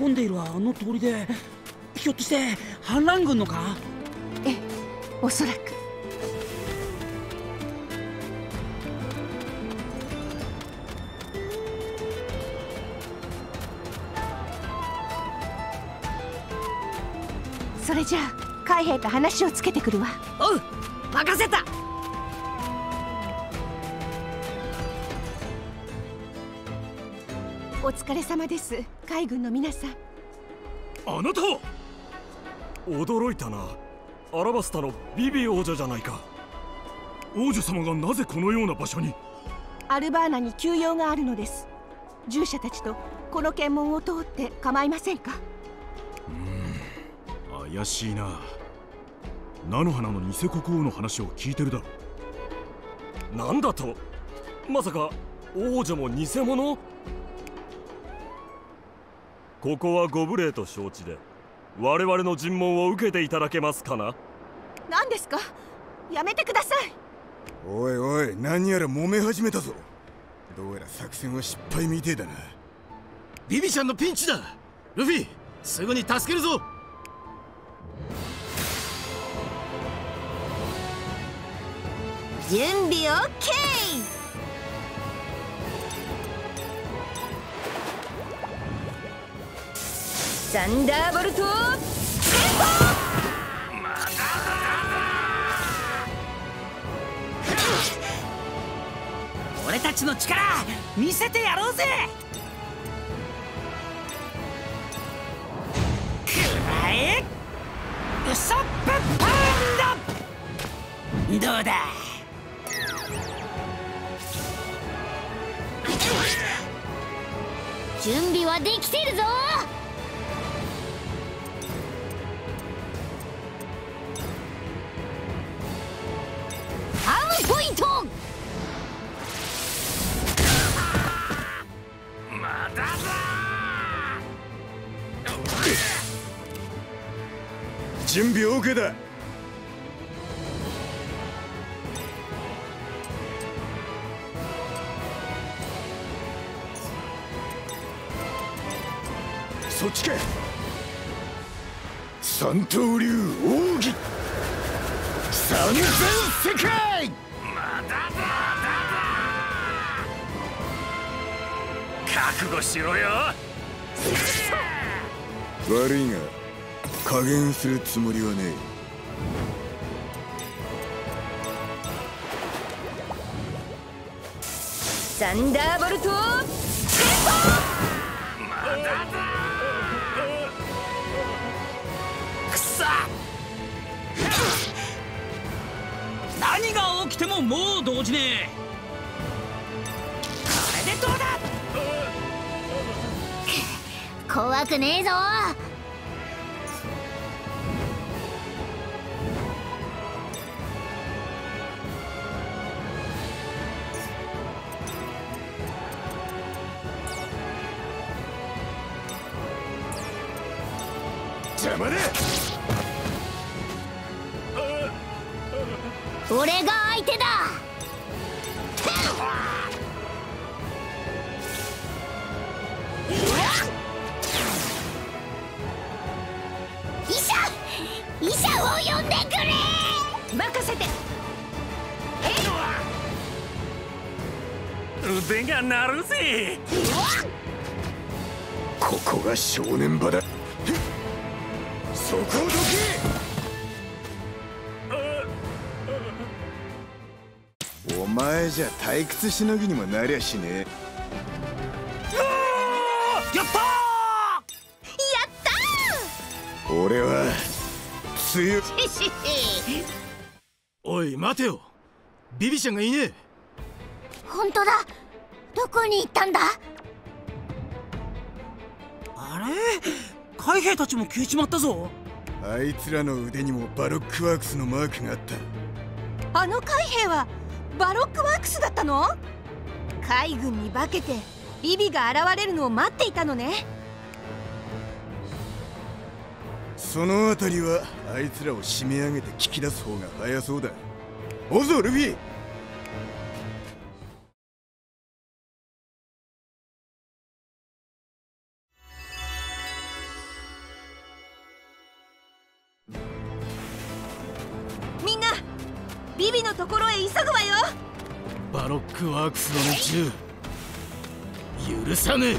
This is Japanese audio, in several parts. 囲んでいるあの通りで、ひょっとして反乱軍のか？ええ、おそらく。それじゃあ海兵と話をつけてくるわ。おう、任せた。お疲れ様です、海軍の皆さん。あなた、驚いたな。アラバスタのビビ王女じゃないか。王女様がなぜこのような場所に？アルバーナに急用があるのです。従者たちとこの検問を通って構いませんか？怪しいな。菜の花の偽国王の話を聞いてるだろう。なんだと？まさか王女も偽物？ここはご無礼と承知で我々の尋問を受けていただけますかな？何ですか？やめてください。おいおい、何やら揉め始めたぞ。どうやら作戦は失敗みてえだな。ビビちゃんのピンチだ。ルフィ、すぐに助けるぞ。準備 OK。 サンダーボルト俺たちの力見せてやろうぜ。くらえ、ウソップパンダ。どうだ、準備はできてるぞ。アウトポイント。まだだ。準備 OK だ。そっちか。三刀流奥義三千世界。まだまだだ。覚悟しろよ。悪いが加減するつもりはねえ。サンダーボルトまだだ。何が起きてももう動じねえ。これでどうだ。怖くねえぞ。邪魔だ。俺が相手だ。医者を呼んでくれ。任せて。腕が鳴るぜ。ここが正念場だ。そこをどけ。お前じゃ退屈しのぎにもなりゃしねえ。やったー。俺は強い。おい待てよ、ビビちゃんがいねえ。本当だ。どこに行ったんだ？あれ、海兵たちも消えちまったぞ。あいつらの腕にもバロックワークスのマークがあった。あの海兵はバロックワークスだったの？海軍に化けてビビが現れるのを待っていたのね。そのあたりはあいつらを締め上げて聞き出す方が早そうだ。おぞルフィ。ビビのところへ急ぐわよ。バロックワークスの連中許さねえ。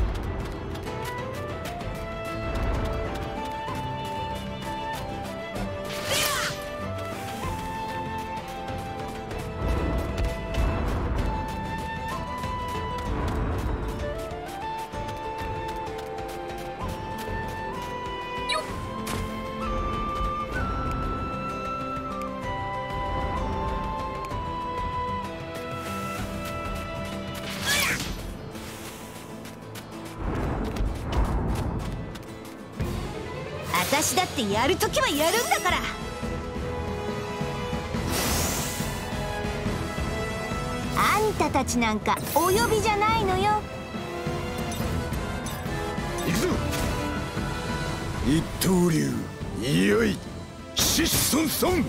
私だってやるときはやるんだから。あんたたちなんかお呼びじゃないのよ。行くぞ一刀流、いよいシッソンソン。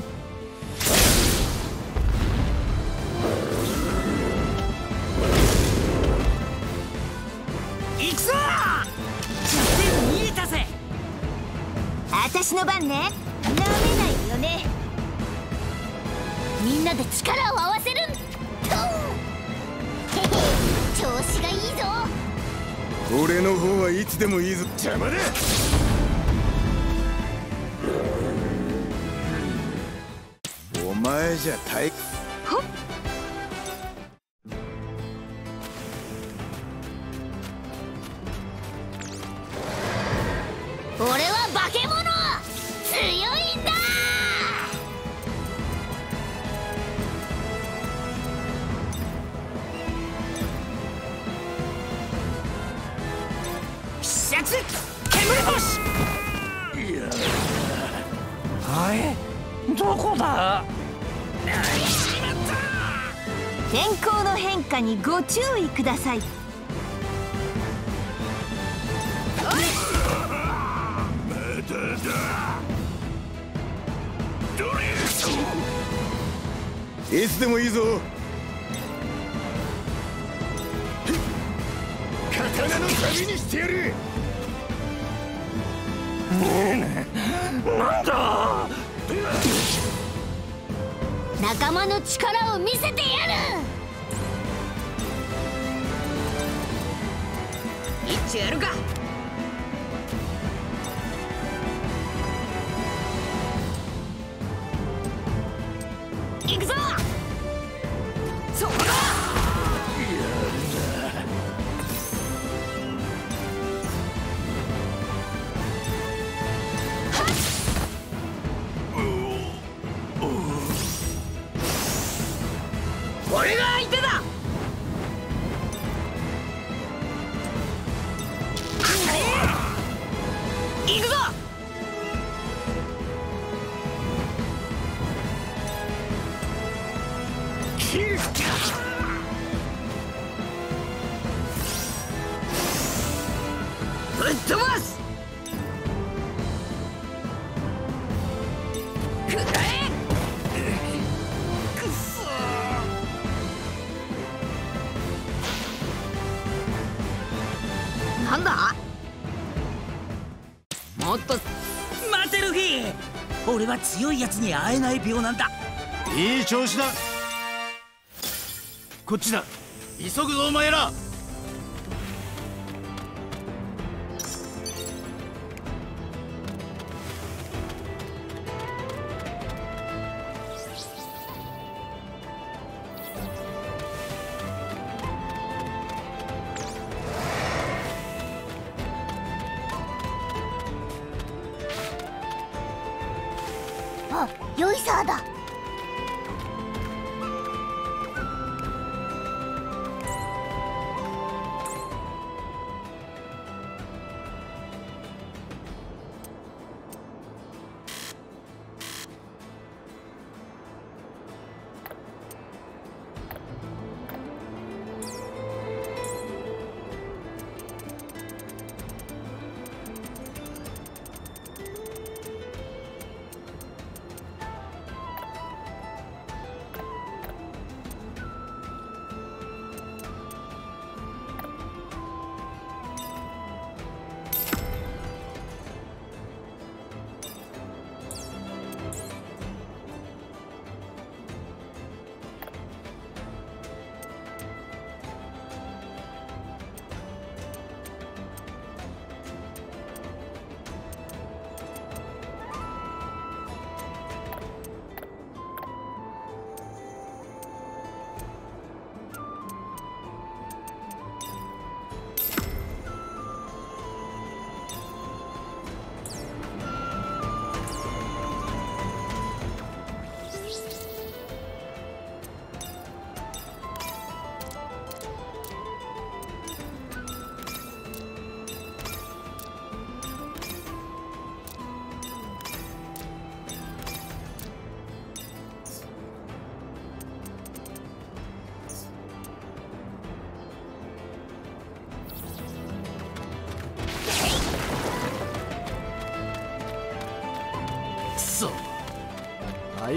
行くぞ。実践見えたぜ。私の番ね。なめないよね。みんなで力を合わせるん。調子がいいぞ。俺の方はいつでもいいぞ。邪魔だ。お前じゃ大。ほっ。俺は化け物。強いんだ！必殺煙星！はい、どこだ？天候の変化にご注意ください。いつでもいいぞ。刀の旅にしてやる。ねえね、なんだ。仲間の力を見せてやる。一致やるか。行くぞ。そうだ。俺が相手だ。行くぞ。ぶっ飛ばす。くらえ。くっそー。なんだ。もっと待てルフィ。俺は強いやつに会えない病なんだ。いい調子だ。こっちだ。急ぐぞお前ら。あ、ヨイサーだ。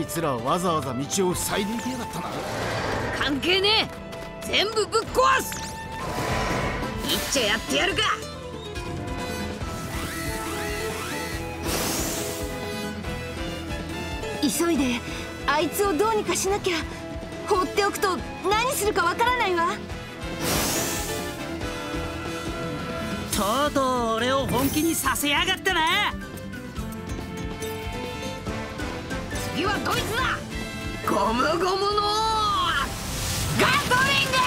つらわざわざ道を塞いでいきやがったな。関係ねえ、全部ぶっ壊す。一丁やってやるか。急いであいつをどうにかしなきゃ。放っておくと何するかわからないわ。とうとう俺を本気にさせやがったな。次はドイツだ。ゴムゴムのガトリング。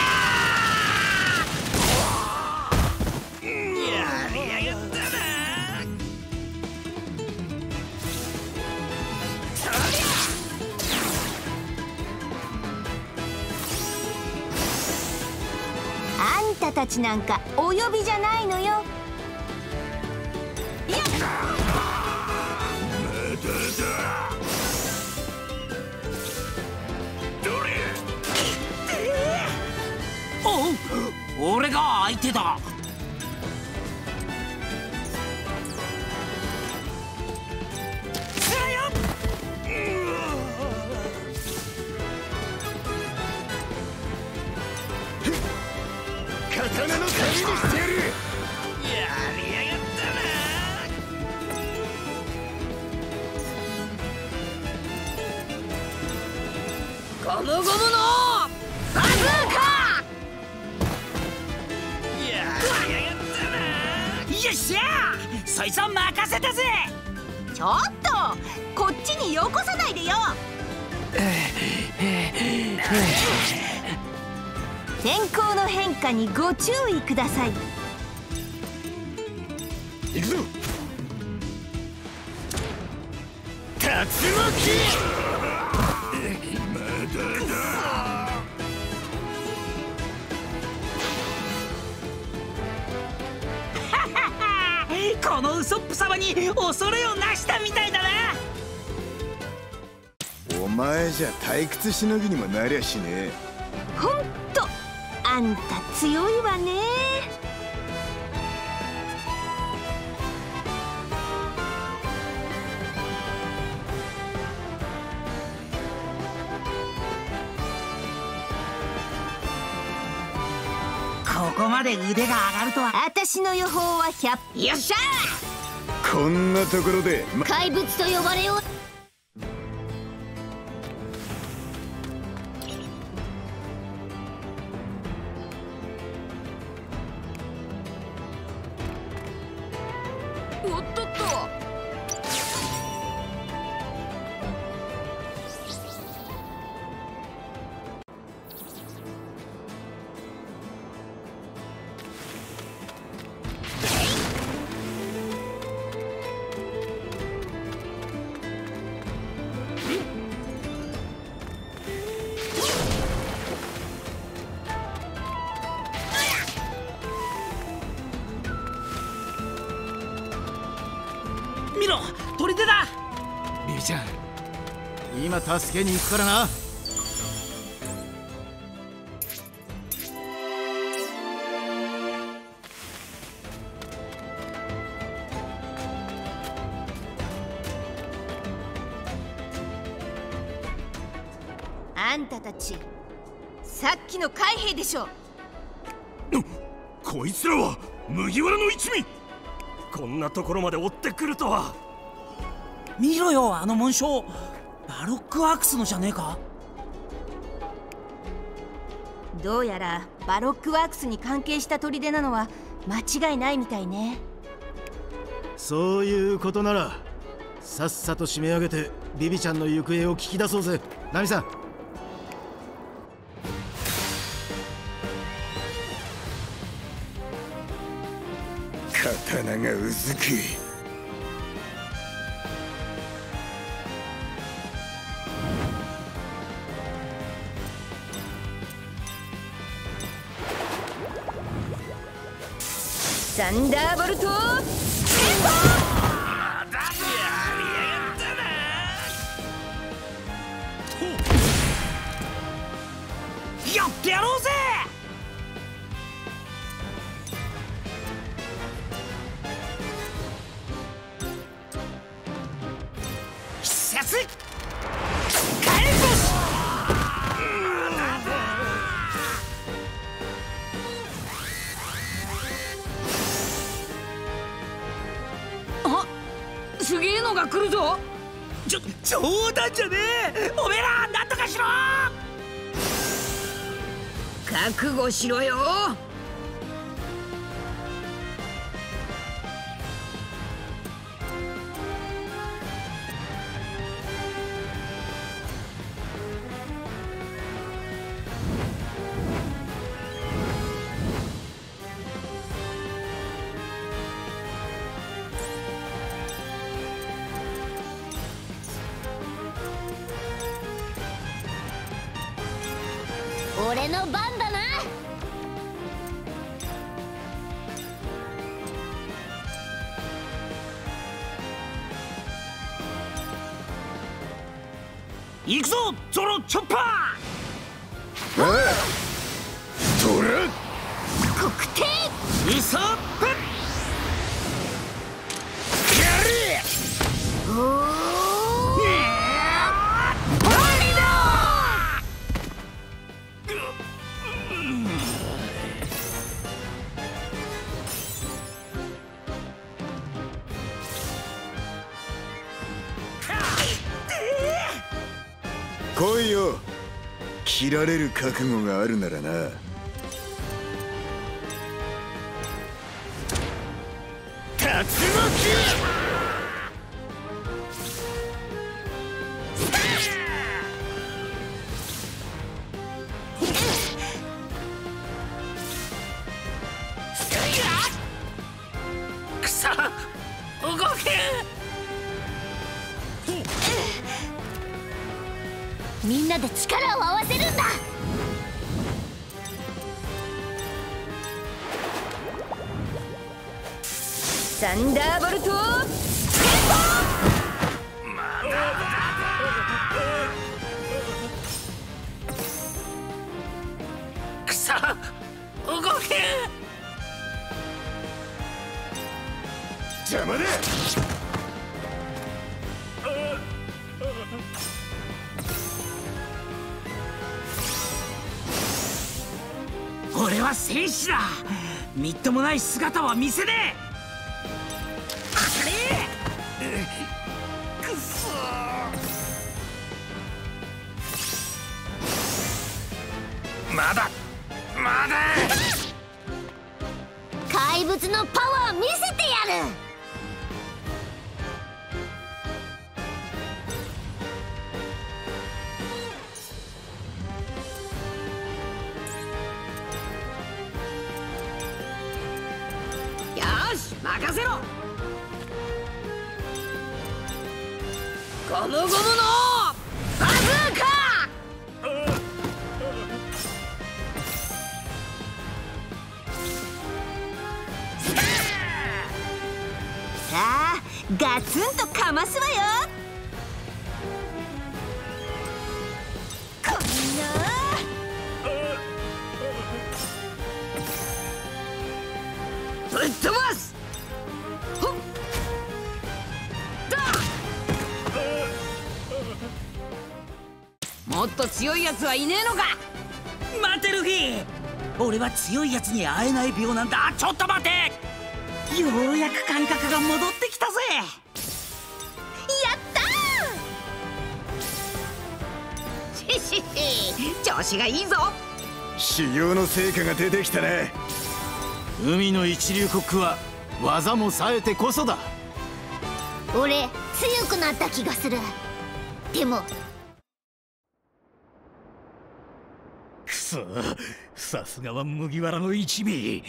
たちなんかお呼びじゃないのよ。やっお、俺が相手だ。ゴムゴムのバズーカー。いやー、やったな。よっしゃー、そいつを任せたぜ。ちょっとこっちによこさないでよ。天候の変化にご注意ください。行くぞ、竜巻。このウソップ様に恐れをなしたみたいだな。お前じゃ退屈しのぎにもなりゃしねえ。ほんとあんた強いわね。ここまで腕が上がるとは。私の予報は100。よっしゃー。こんなところで、怪物と呼ばれよう。おっとっと。見ろ、砦だ。ビビちゃん、今助けに行くからな。あんたたち、さっきの海兵でしょ。こいつらは麦わらの一味。こんなところまで追ってくるとは。見ろよ、あの紋章、バロックアークスのじゃねえか。どうやらバロックワークスに関係した砦なのは間違いないみたいね。そういうことならさっさと締め上げてビビちゃんの行方を聞き出そうぜ。ナミさん、刀がうずく。サンダーボルト。やってやろうぜ。That's it! 来るぞ。冗談じゃねえ。おめえらなんとかしろ。覚悟しろよ。俺の番だな。行くぞゾロチョッパー。どれ黒帝ミサップやれ。来いよ。切られる覚悟があるならな。竜巻。くそ動け。みんなで力を合わせるんだ。サンダーボルト。くそ動け。邪魔だ。俺は戦士だ。みっともない姿は見せねえ。当たれ。くそー。まだ怪物のパワー見せてやる。任せろ。ゴムゴムのバズーカー。さあガツンとかますわよ。こんなぶっ飛ばす。もっと強いやつはいねえのか。待てルフィ、俺は強いやつに会えない病なんだ。ちょっと待て。ようやく感覚が戻ってきたぜ。やったー。シッシッシッ、調子がいいぞ。修行の成果が出てきたね。海の一流国は技も冴えてこそだ。俺強くなった気がする。でもさすがは麦わらの一味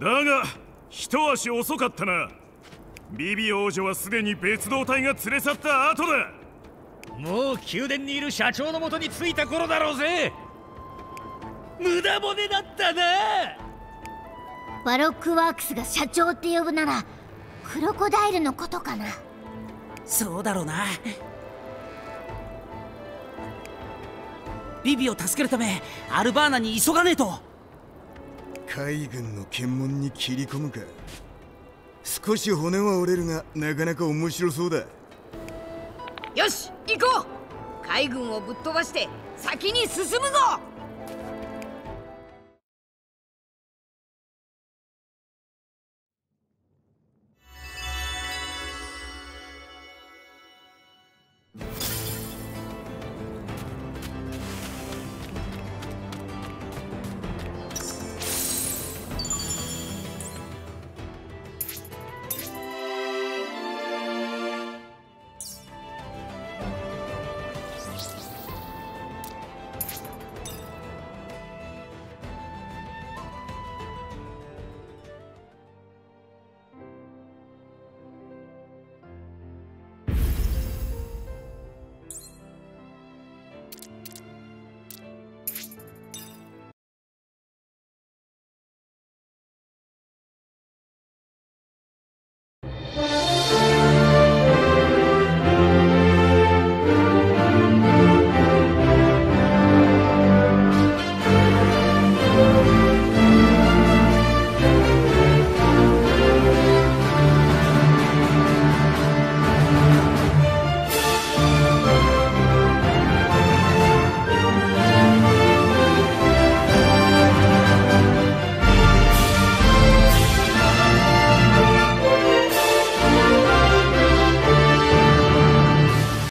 だが一足遅かったな。ビビ王女はすでに別動隊が連れ去った後だ。もう宮殿にいる社長のもとに着いた頃だろうぜ。無駄骨だったな。ワロックワークスが社長って呼ぶならクロコダイルのことかな。そうだろうな。ビビを助けるためアルバーナに急がねえと。海軍の検問に切り込むか。少し骨は折れるがなかなか面白そうだ。よし行こう。海軍をぶっ飛ばして先に進むぞ。